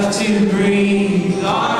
love to breathe on.